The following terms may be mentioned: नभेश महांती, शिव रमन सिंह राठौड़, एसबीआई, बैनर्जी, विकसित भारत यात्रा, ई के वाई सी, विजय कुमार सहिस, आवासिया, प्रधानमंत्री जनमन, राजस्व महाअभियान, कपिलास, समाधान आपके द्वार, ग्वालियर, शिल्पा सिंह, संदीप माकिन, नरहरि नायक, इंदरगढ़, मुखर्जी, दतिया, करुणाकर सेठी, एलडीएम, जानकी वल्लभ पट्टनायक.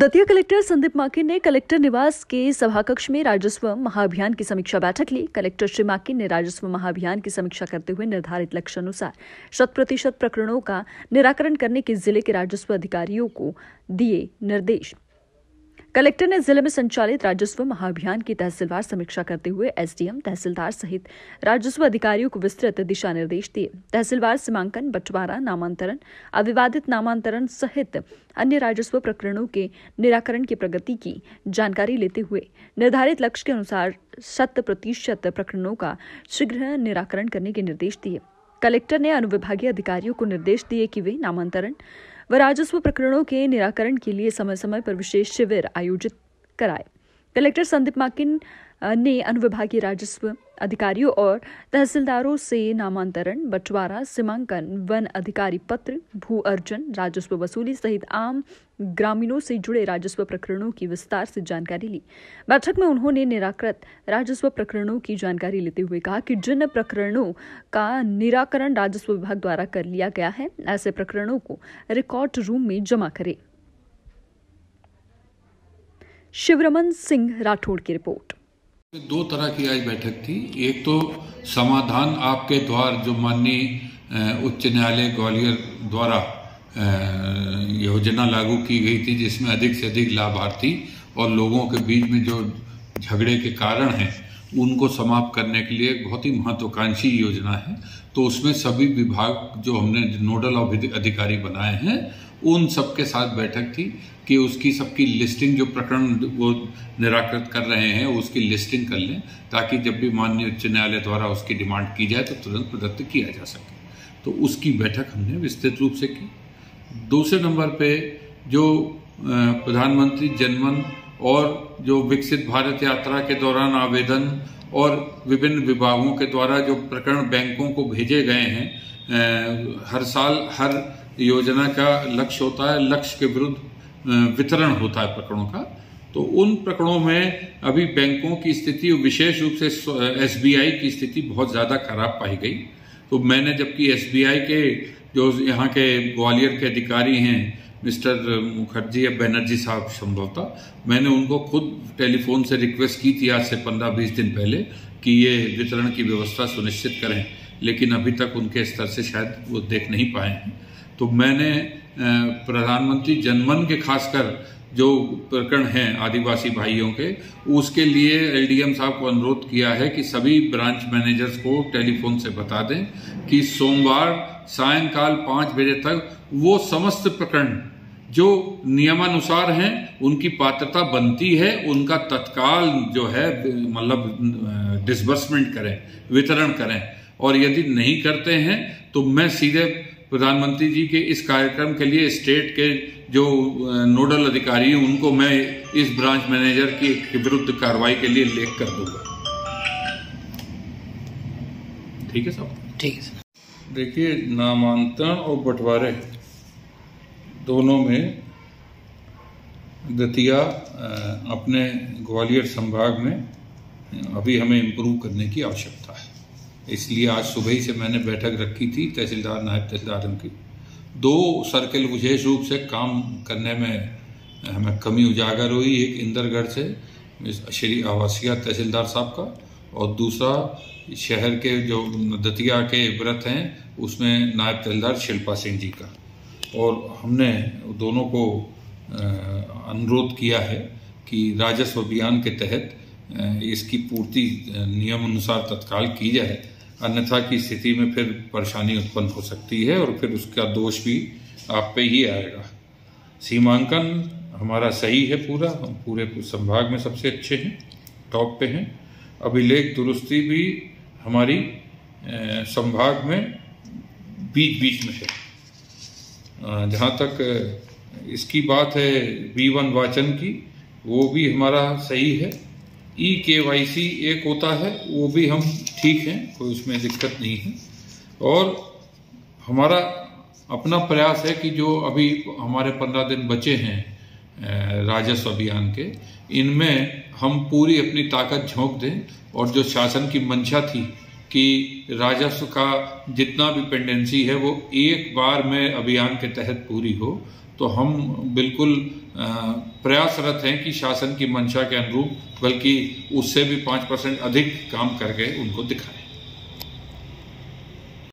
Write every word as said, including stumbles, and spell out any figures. दतिया collector संदीप माकिन ने collector निवास के सभाकक्ष में राजस्व महाअभियान की समीक्षा बैठक ली। कलेक्टर श्री माकिन ने राजस्व महाअभियान की समीक्षा करते हुए निर्धारित लक्ष्य अनुसार शत प्रतिशत प्रकरणों का निराकरण करने के जिले के राजस्व अधिकारियों को दिए निर्देश। कलेक्टर ने जिले में संचालित राजस्व महाअभियान की तहसीलवार समीक्षा करते हुए एसडीएम, तहसीलदार सहित राजस्व अधिकारियों को विस्तृत दिशा निर्देश दिए। तहसीलवार सीमांकन, बंटवारा, नामांतरण, अविवादित नामांतरण सहित अन्य राजस्व प्रकरणों के निराकरण की प्रगति की जानकारी लेते हुए निर्धारित लक्ष्य के अनुसार शत प्रतिशत प्रकरणों का शीघ्र निराकरण करने के निर्देश दिए। कलेक्टर ने अनुविभागीय अधिकारियों को निर्देश दिए कि वे नामांतरण व राजस्व प्रकरणों के निराकरण के लिए समय समय पर विशेष शिविर आयोजित कराए। कलेक्टर संदीप माकिन ने अनुविभागीय राजस्व अधिकारियों और तहसीलदारों से नामांतरण, बंटवारा, सीमांकन, वन अधिकारी पत्र, भू अर्जन, राजस्व वसूली सहित आम ग्रामीणों से जुड़े राजस्व प्रकरणों की विस्तार से जानकारी ली। बैठक में उन्होंने निराकृत राजस्व प्रकरणों की जानकारी लेते हुए कहा कि जिन प्रकरणों का निराकरण राजस्व विभाग द्वारा कर लिया गया है, ऐसे प्रकरणों को रिकॉर्ड रूम में जमा करें। शिव रमन सिंह राठौड़ की रिपोर्ट। दो तरह की आज बैठक थी। एक तो समाधान आपके द्वार जो माननीय उच्च न्यायालय ग्वालियर द्वारा योजना लागू की गई थी, जिसमें अधिक से अधिक लाभार्थी और लोगों के बीच में जो झगड़े के कारण हैं उनको समाप्त करने के लिए बहुत ही महत्वाकांक्षी योजना है। तो उसमें सभी विभाग जो हमने नोडल अधिकारी बनाए हैं उन सबके साथ बैठक थी कि उसकी सबकी लिस्टिंग, जो प्रकरण वो निराकृत कर रहे हैं उसकी लिस्टिंग कर लें, ताकि जब भी माननीय उच्च न्यायालय द्वारा उसकी डिमांड की जाए तो तुरंत प्रदत्त किया जा सके। तो उसकी बैठक हमने विस्तृत रूप से की। दूसरे नंबर पे जो प्रधानमंत्री जनमन और जो विकसित भारत यात्रा के दौरान आवेदन और विभिन्न विभागों के द्वारा जो प्रकरण बैंकों को भेजे गए हैं, हर साल हर योजना का लक्ष्य होता है, लक्ष्य के विरुद्ध वितरण होता है प्रकरणों का। तो उन प्रकरणों में अभी बैंकों की स्थिति, विशेष रूप से एसबीआई की स्थिति बहुत ज़्यादा खराब पाई गई। तो मैंने जबकि एसबीआई के जो यहाँ के ग्वालियर के अधिकारी हैं, मिस्टर मुखर्जी या बैनर्जी साहब संभवतः, मैंने उनको खुद टेलीफोन से रिक्वेस्ट की थी आज से पंद्रह बीस दिन पहले कि ये वितरण की व्यवस्था सुनिश्चित करें, लेकिन अभी तक उनके स्तर से शायद वो देख नहीं पाए हैं। तो मैंने प्रधानमंत्री जनमन के खासकर जो प्रकरण हैं आदिवासी भाइयों के, उसके लिए एलडीएम साहब को अनुरोध किया है कि सभी ब्रांच मैनेजर्स को टेलीफोन से बता दें कि सोमवार सायंकाल पाँच बजे तक वो समस्त प्रकरण जो नियमानुसार हैं, उनकी पात्रता बनती है, उनका तत्काल जो है मतलब डिसबर्समेंट करें, वितरण करें। और यदि नहीं करते हैं तो मैं सीधे प्रधानमंत्री जी के इस कार्यक्रम के लिए स्टेट के जो नोडल अधिकारी हैं उनको मैं इस ब्रांच मैनेजर की के विरुद्ध कार्रवाई के लिए लेख कर दूंगा। ठीक है साहब? ठीक है सर। देखिए, नामांतरण और बंटवारे दोनों में दतिया अपने ग्वालियर संभाग में अभी हमें इम्प्रूव करने की आवश्यकता है। इसलिए आज सुबह ही से मैंने बैठक रखी थी तहसीलदार, नायब तहसीलदार की। दो सर्किल विशेष रूप से काम करने में हमें कमी उजागर हुई। एक इंदरगढ़ से श्री आवासिया तहसीलदार साहब का, और दूसरा शहर के जो दतिया के व्रत हैं उसमें नायब तहसीलदार शिल्पा सिंह जी का। और हमने दोनों को अनुरोध किया है कि राजस्व अभियान के तहत इसकी पूर्ति नियम अनुसार तत्काल की जाए, अन्यथा की स्थिति में फिर परेशानी उत्पन्न हो सकती है और फिर उसका दोष भी आप पे ही आएगा। सीमांकन हमारा सही है पूरा, हम पूरे संभाग में सबसे अच्छे हैं, टॉप पे हैं। अभिलेख दुरुस्ती भी हमारी संभाग में बीच बीच में है। जहाँ तक इसकी बात है बी वन वाचन की, वो भी हमारा सही है। ई के वाई सी एक होता है, वो भी हम ठीक हैं, कोई उसमें दिक्कत नहीं है। और हमारा अपना प्रयास है कि जो अभी हमारे पंद्रह दिन बचे हैं राजस्व अभियान के, इनमें हम पूरी अपनी ताकत झोंक दें और जो शासन की मंशा थी कि राजस्व का जितना भी पेंडेंसी है वो एक बार में अभियान के तहत पूरी हो, तो हम बिल्कुल प्रयासरत हैं कि शासन की मंशा के अनुरूप बल्कि उससे भी पाँच परसेंट अधिक काम करके उनको दिखाएं।